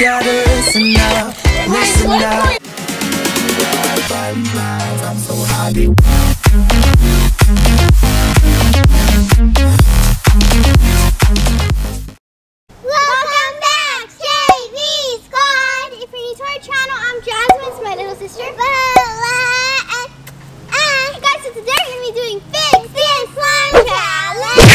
gotta listen now, listen now. I'm so happy. Welcome back, JV Squad! If you're new to our channel, I'm Jasmine, it's my little sister Bella. And guys, so today we're going to be doing Fix This Slime Challenge!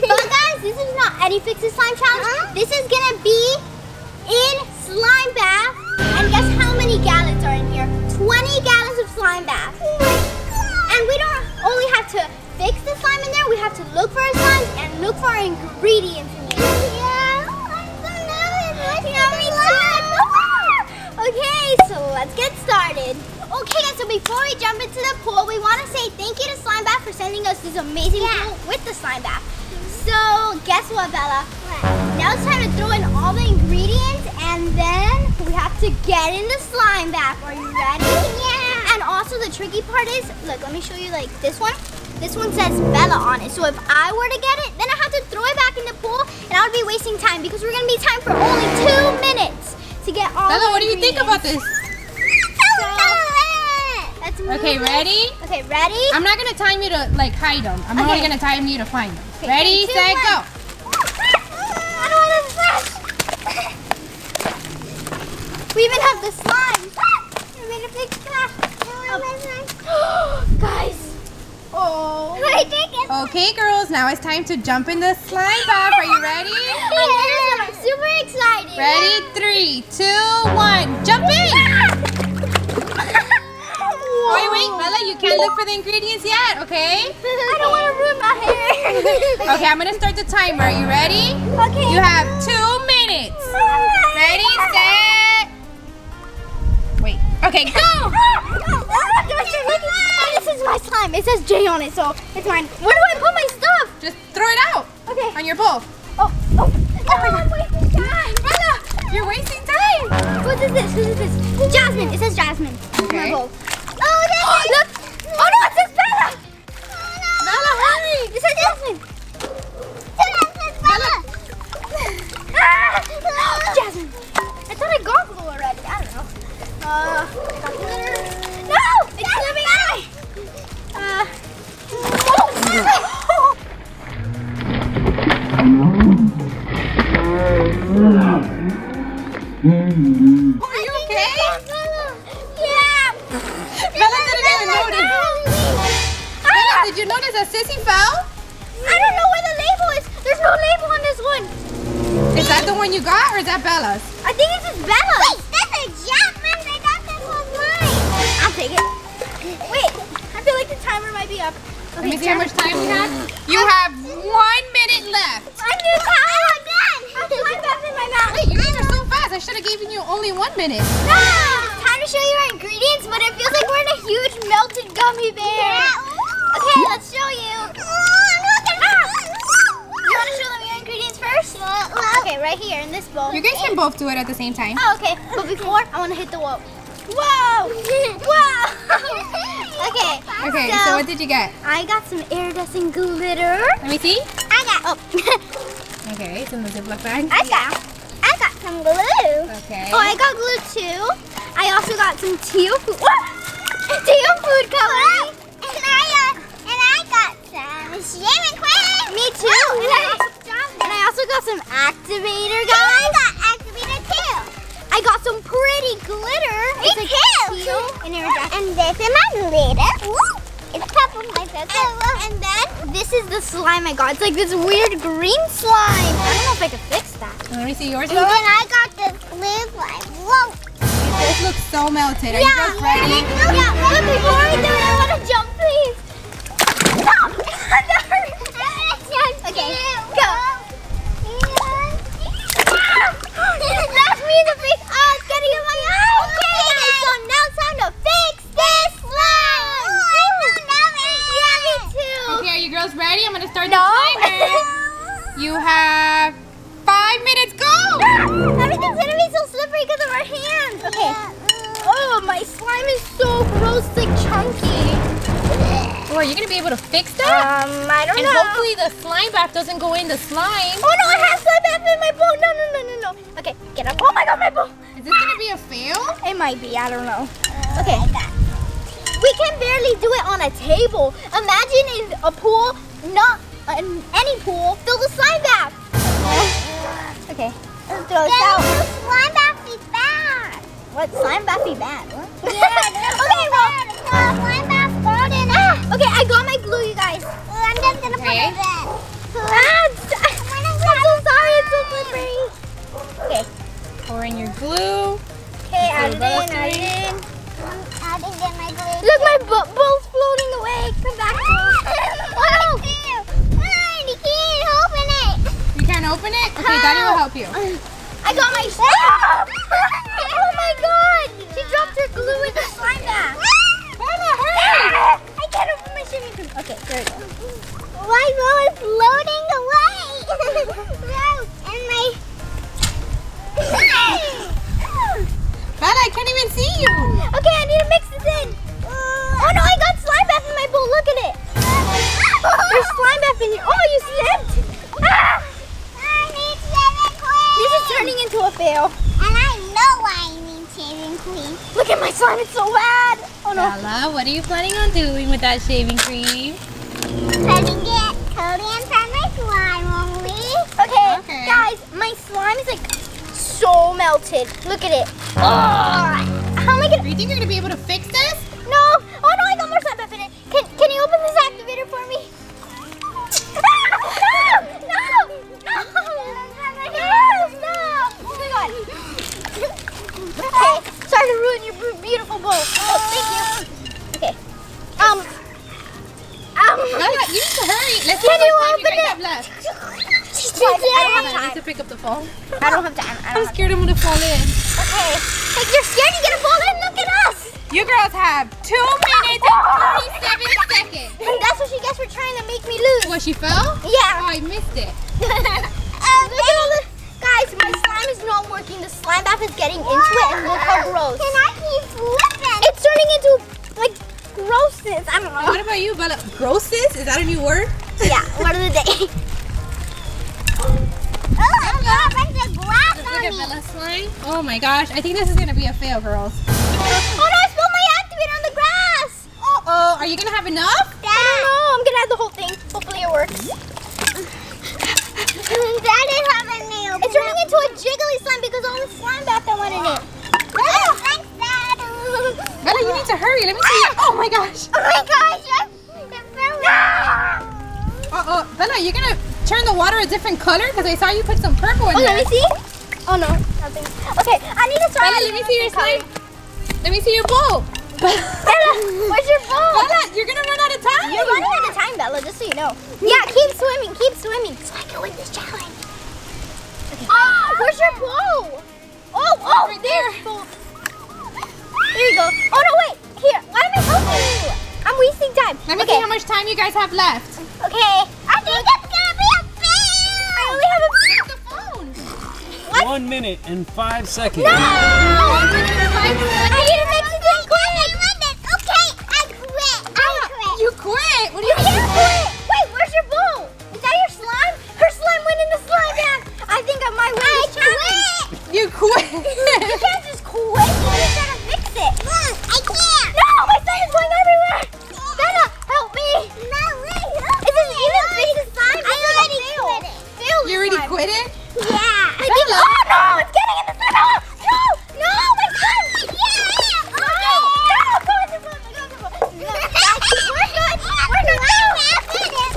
But guys, this is not any Fix This Slime Challenge. This is going to be in Slime Baff. And guess how many gallons are in here? 20 gallons of Slime Baff. And we don't only have to fix the slime in there, we have to look for our slimes and look for our ingredients in here. Yeah, I'm so nervous. Okay, so let's get started. Okay guys, so before we jump into the pool, we want to say thank you to Slime Baff for sending us this amazing pool with the Slime Baff. So guess what, Bella? What? Now it's time to throw in all the ingredients and then we have to get in the Slime Baff. Are you ready? Yeah. And also the tricky part is, look, let me show you like this one. This one says Bella on it, so if I were to get it, then I have to throw it back in the pool and I would be wasting time because we're going to be time for only 2 minutes to get all Bella, what do you think about this? Let's move. Okay, ready? Okay, ready? I'm not going to time you to like hide them. I'm only going to time you to find them. Okay, ready, set, go! I don't want to splash! We even have the slime! I made a big splash! Guys! Oh. Okay, girls, now it's time to jump in the slime bath. Are you ready? Yes, I'm super excited. Ready? 3, 2, 1, jump in! Wait, wait, Bella, you can't look for the ingredients yet, okay? I don't want to ruin my hair. Okay, I'm going to start the timer. Are you ready? Okay. You have 2 minutes. Ready, set. Wait. Okay, go! This is my slime. It says J on it, so it's mine. Where do I put my stuff? Just throw it out. Okay. On your bowl. Oh my God. I'm wasting time. Bella, you're wasting time. What is this? What is this? Jasmine. It says Jasmine. Okay. My bowl. Oh, look. Oh, no. It says Bella. Oh, no. Bella, hurry. It says Jasmine. Bella. Jasmine. I thought I got blue already. I don't know. I got blue. No. It's coming out. Are you okay? Yeah. Bella didn't even notice. Bella, did you notice that Sissy fell? I don't know where the label is. There's no label on this one. Is that the one you got or is that Bella's? I think this is Bella's. Wait, that's a Jasmine. I got this one mine. I'll take it. Wait, I feel like the timer might be up. Okay, let me see how much time we have. You have 1 minute left. I'm new time. I'm slime baff in my mouth. Wait, you guys are so fast. I should have given you only 1 minute. No, it's time to show you our ingredients, but it feels like we're in a huge melted gummy bear. Yeah. Okay, let's show you. You want to show them your ingredients first? Okay, right here in this bowl. You guys can both do it at the same time. Oh, okay. But before, I want to hit the wall. Whoa! Whoa! Okay. Okay, so what did you get? I got some iridescent glitter. Let me see. I got, oh. Okay, it's in the Ziploc bag. I got some glue. Okay. Oh, I got glue too. I also got some teal food. Teal food coloring. And I got some shaving cream. Me too. Oh, and I also got some activator, guys. I got activator too. I got some pretty glitter. It's like teal and this is my glitter. It's purple, my sister. And then this is the slime I got. It's like this weird green slime. I don't know if I can fix that. Let me see yours. And then I got this blue slime. Whoa! This looks so melted. Are you guys ready? Yeah. Look, before we do it, I want to jump, please. Stop! I'm gonna jump. Okay, go. That's me in the face. Ready? I'm gonna start the timer. You have 5 minutes. Go! Everything's gonna be so slippery because of our hands. Okay. Oh, my slime is so gross, like chunky. Or are you going to be able to fix that? I don't know. And hopefully the slime bath doesn't go in the slime. Oh, no, I have slime bath in my bowl. No, no, no, no, no. Okay, get up. Oh, my God, my bowl. Is this going to be a fail? It might be. I don't know. Okay. We can barely do it on a table. Imagine in a pool, not in any pool, fill the slime bath. Okay. Let's throw this out. Slime bath be bad. What? Slime bath be bad? What? Yeah, okay, well. Slime bath garden. Okay, I got my glue, you guys. I'm just going to put it in. I'm so sorry. It's so slippery. Okay. Pour in your glue. Okay, add it in, add it in. I'm adding in my glue. Look, my bowl's floating away. Come back. Oh, you can't open it. You can't open it? Okay, Daddy will help you. I got my slime. Oh, my God. She dropped her glue in the slime bath. I can't open my shimmy cream. Okay, there we go. My bowl is floating away. And my... Bella, I can't even see you. Okay, I need to mix this in. Oh no, I got slime bath in my bowl. Look at it. There's slime bath in here. Oh, you slipped. I need shaving cream. This is turning into a fail. And I know why I need shaving cream. Look at my slime. It's so bad. Oh, no. Bella, what are you planning on doing with that shaving cream? Putting it totally inside my slime only. Okay, guys, my slime is like so melted. Look at it. How am I gonna? Do you think you're gonna be able to fix this? No. Oh no, I got more slime up in it. Can you open this activator for me? No. No. Okay. Sorry to ruin your beautiful bowl. Oh, thank you. Okay. Bella, you need to hurry. Let's see what time you guys have left. I don't have time. I need to pick up the phone. I don't have time. I'm scared I'm going to fall in. Okay. Like, you're scared you're going to fall in? Look at us. You girls have 2 minutes and 47 seconds. And that's what she gets for trying to make me lose. What, she fell? Yeah. Oh, I missed it. Guys, my slime is not working. The slime bath is getting into it, and look how gross. Can I keep flipping? It's turning into like grossness. I don't know. What about you, Bella? Grossness? Is that a new word? Yeah, word of the day. Oh, I got the glass on me. Look at Bella's slime. Oh my gosh, I think this is gonna be a fail, girls. Oh no, I spilled my activator on the grass. Uh oh, are you gonna have enough? Dad. I don't know. I'm gonna add the whole thing. Hopefully, it works. That is how many. It's turning into a jiggly slime because all the slime bath that went in it. Oh, thanks, Dad. Bella, you need to hurry. Let me see. Oh my gosh. Oh my gosh. Uh-oh. Bella, you're going to turn the water a different color because I saw you put some purple in there. Oh, let me see. Oh, no. Nothing. Okay, I need to try. Bella, let me see your slime. Let me see your bowl. Bella, where's your bowl? Bella, you're going to run out of time. You're running out of time, Bella, just so you know. Yeah, keep swimming. Keep swimming. So I can win this challenge. Okay. Oh, where's your bowl? Oh, right there. There you go. Oh, no, wait. Here, why am I helping you? I'm wasting time. Let me see how much time you guys have left. Okay. I think it's going to be a fail. I only have the phone. What? 1 minute and 5 seconds. No! 1 minute and 5 seconds. I need to fix it in quick. Okay, I quit. I quit. You quit? What do you mean you quit? Wait, where's your bowl? Is that your slime? Her slime went in the slime bag. I think I might win this challenge. You quit. You can't just quit. You just gotta fix it. Look, I can't. No, my slime is going everywhere. Bella, help me. No, wait. Is this even fix the slime? I already quit it. You already quit it? Yeah. I think, oh, no, it's getting in the slime. Oh, no, no, my slime. Yeah. Oh, no. No, go in the bowl. Go in the bowl. No. We're good. We're good.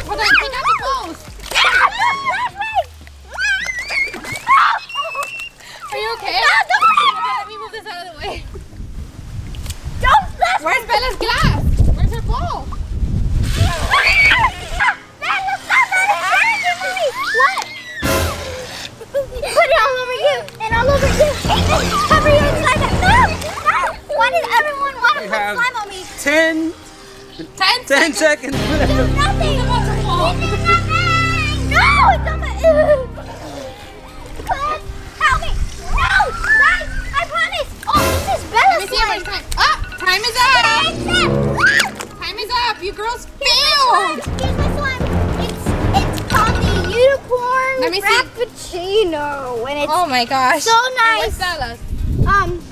Hold on, take out the bowls. Are you okay? No, don't worry. Let me move this out of the way. Don't splash. Where's Bella's glass? Where's her bowl? Bella, stop that. For me. What? Put it all over you and all over you. Cover your slime. No. Why did everyone want to put slime on me? 10 seconds. Do nothing. You do nothing. No, it's on my... Time is up. Time is up. You girls failed. gold. Here's this one. It's called the unicorn frappuccino. And it's so nice. And where's Bella's?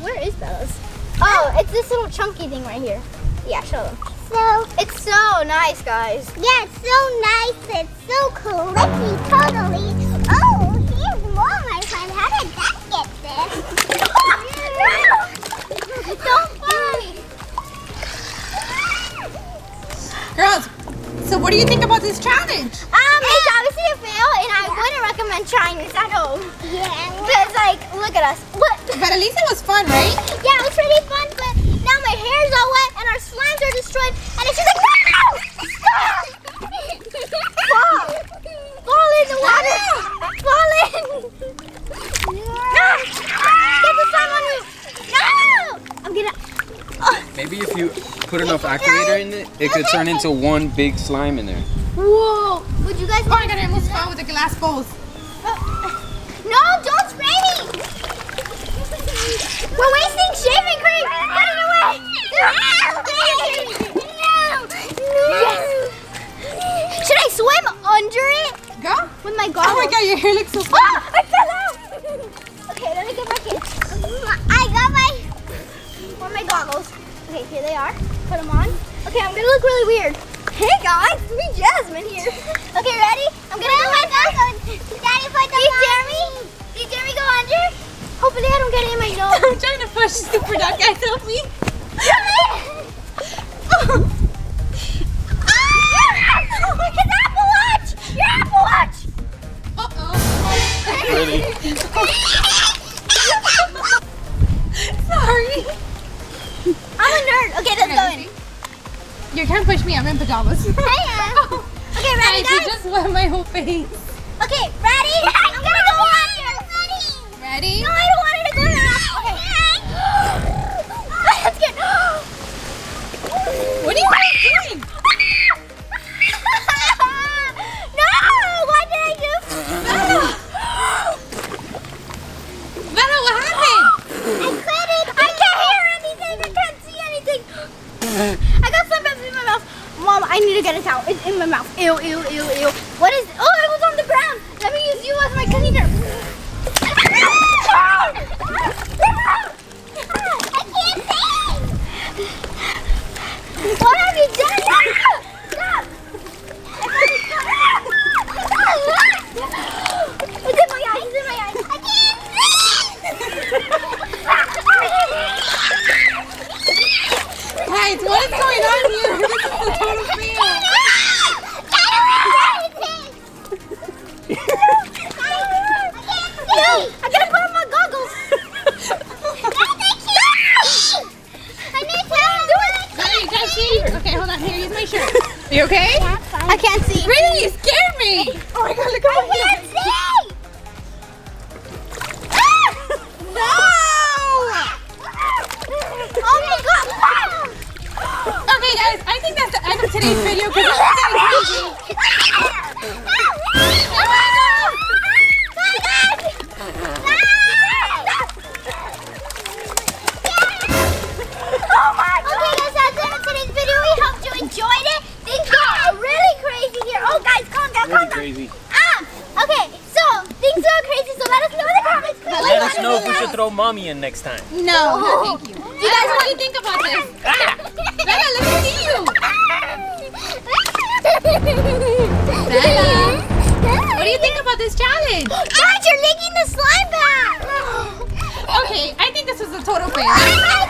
Where is Bella's? Oh, it's this little chunky thing right here. Yeah, show them. So it's so nice, guys. Yeah, it's so nice. It's so clicky, totally. Oh, here's more, my friend. How did that get there? Don't fight, girls. So, what do you think about this challenge? It's obviously a fail, and I wouldn't recommend trying this at home. Yeah, because look at us. Look. But at least it was fun, right? Yeah, it was pretty fun, but now my hair's all wet and our slimes are destroyed, and it's just no! Stop! Fall in the water! Fall in! No! Get the slime on me! No! I'm gonna... Maybe if you put enough activator in it, it could turn into one big slime in there. Whoa! Would you guys... Oh my god, I almost fell with the glass bowls. No, don't spray me! We're wasting shaving cream! Put it away! No! Yes. Should I swim under it? Go? With my goggles? Oh my god, your hair looks so funny. Oh, I fell out! Okay, let me get back in. I got my goggles. Okay, here they are. Put them on. Okay, I'm gonna look really weird. Hey guys, it's me, Jasmine here. Okay, ready? I'm gonna put my goggles. Daddy, put them on. Did Jeremy go under? Hopefully I don't get it in my nose. I'm trying to push the product, guys, help me. His Apple Watch! Your Apple Watch! Sorry. I'm a nerd. Okay, let's go in. You can't push me, I'm in pajamas. I am. Okay, ready guys? I just wet my whole face. Okay, ready? I'm gonna go under. Ready? No, I don't want it to go down. Okay. Let's get... What are you guys doing? No! What did I do? Bella! Bella, what happened? I couldn't. I can't hear anything. I can't see anything. I got slime bath in my mouth. Mom, I need to get it out. It's in my mouth. Ew, ew, ew, ew. What is... Oh, it was on the ground. Let me use you as my cleaner. What have you done? Stop! It's in my eyes, it's in my eyes. I can't see! Guys, what is going on here? This is a total fail. I gotta put on my goggles. I need to. You can't see. Okay, hold on. Here, use my shirt. Are you okay? Yeah, fine. I can't see. Really? You scared me. Oh my god, look at my hair. I can't see. No. Oh my god. Okay, guys. I think that's the end of today's video. Mommy in next time. No, no thank you. You guys, what do you think about this? Bella, let me see you. Bella, what do you think about this challenge? Guys, you're licking the slime back. Okay, I think this was a total fail.